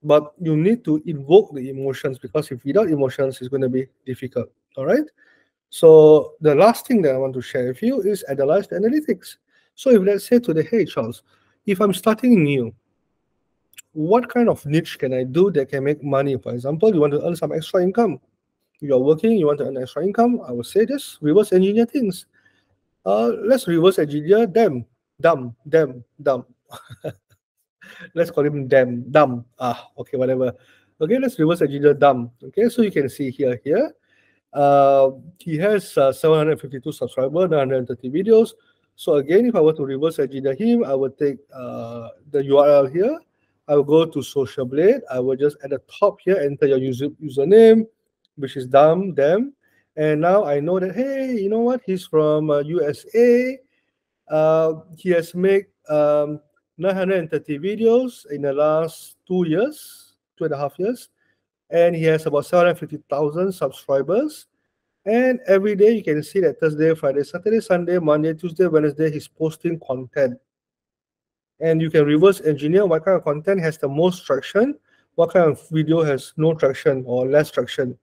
But you need to invoke the emotions, because if without emotions, it's going to be difficult. All right. So the last thing that I want to share with you is analyze the analytics. So if let's say today, hey Charles, if I'm starting new, what kind of niche can I do that can make money? For example, you want to earn some extra income. You're working, you want to earn extra income. I would say just reverse engineer things. Let's reverse engineer them. Dumb. Let's call him them. Dumb. Ah, okay, whatever. Okay, let's reverse engineer dumb. Okay, so you can see here. He has 752 subscribers, 930 videos. So again, if I were to reverse engineer him, I would take the URL here. I will go to Social Blade. I will just at the top here enter your username, which is them. And now I know that, hey, you know what? He's from USA. He has made 930 videos in the last 2.5 years. And he has about 750,000 subscribers. And every day you can see that Thursday, Friday, Saturday, Sunday, Monday, Tuesday, Wednesday, he's posting content. And you can reverse engineer what kind of content has the most traction, what kind of video has no traction or less traction.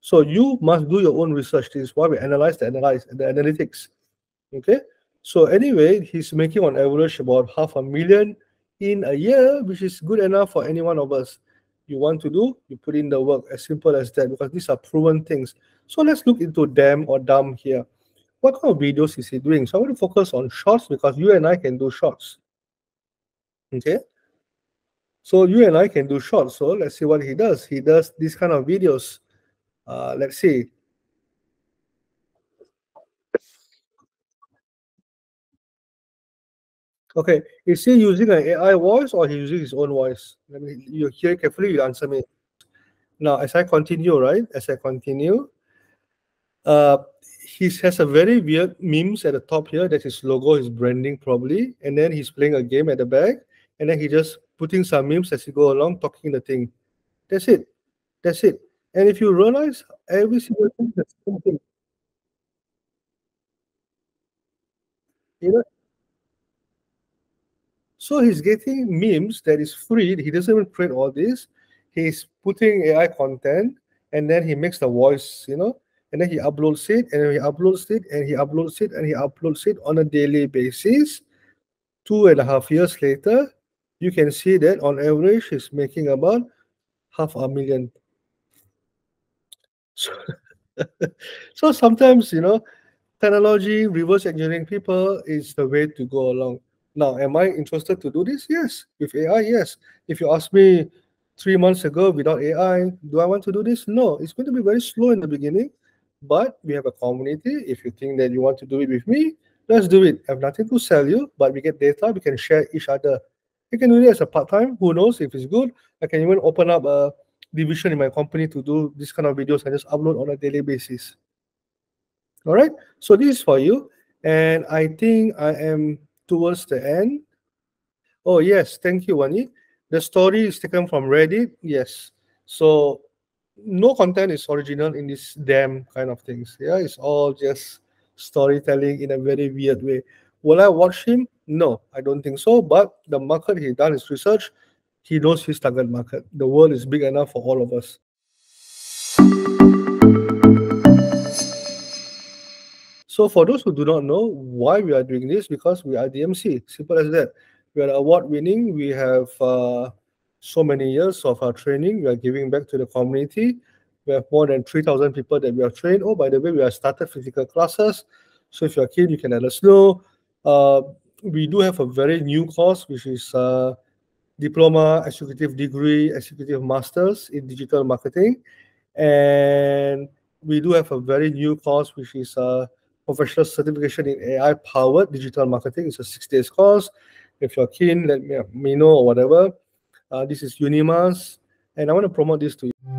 So you must do your own research. This is why we analyze the analytics. Okay. So anyway, he's making on average about 500,000 in a year, which is good enough for any one of us. You want to do, you put in the work, as simple as that, because these are proven things. So let's look into them or dumb here. What kind of videos is he doing? So I'm going to focus on shorts, because you and I can do shorts. Okay. So you and I can do shorts. So let's see what he does. He does these kind of videos. Let's see. Okay, is he using an AI voice or he's using his own voice? Let me, you hear carefully, you answer me. Now, as I continue, right? As I continue, he has a very weird memes at the top here. That's his logo, his branding probably. And then he's playing a game at the back. And then he just putting some memes as he go along, talking the thing. That's it. That's it. And if you realize, every single thing is the same thing. You know? So he's getting memes that is free. He doesn't even create all this. He's putting AI content, and then he makes the voice, you know, and then he uploads it, and he uploads it, and he uploads it, and he uploads it on a daily basis. 2.5 years later, you can see that on average he's making about 500,000. So, so sometimes, you know, technology, reverse engineering people is the way to go along. Now, am I interested to do this? Yes. With AI, yes. If you asked me 3 months ago without AI, do I want to do this? No. It's going to be very slow in the beginning, but we have a community. If you think that you want to do it with me, let's do it. I have nothing to sell you, but we get data. We can share each other. You can do it as a part-time. Who knows if it's good? I can even open up a division in my company to do this kind of videos and just upload on a daily basis. All right? So this is for you. And I think I am towards the end. Oh yes, thank you, Wani. The story is taken from Reddit. Yes, so no content is original in this damn kind of things. Yeah, it's all just storytelling in a very weird way. Will I watch him? No, I don't think so. But the market, he done his research. He knows his target market. The world is big enough for all of us. So for those who do not know why we are doing this, because we are DMC, simple as that. We are award-winning. We have so many years of our training. We are giving back to the community. We have more than 3,000 people that we have trained. Oh, by the way, we have started physical classes. So if you're keen, you can let us know. We do have a very new course, which is Diploma, Executive Degree, Executive Masters in Digital Marketing. And we do have a very new course, which is Professional Certification in AI-Powered Digital Marketing. It's a 6-day course. If you're keen, let me know or whatever. This is Unimas, and I want to promote this to you.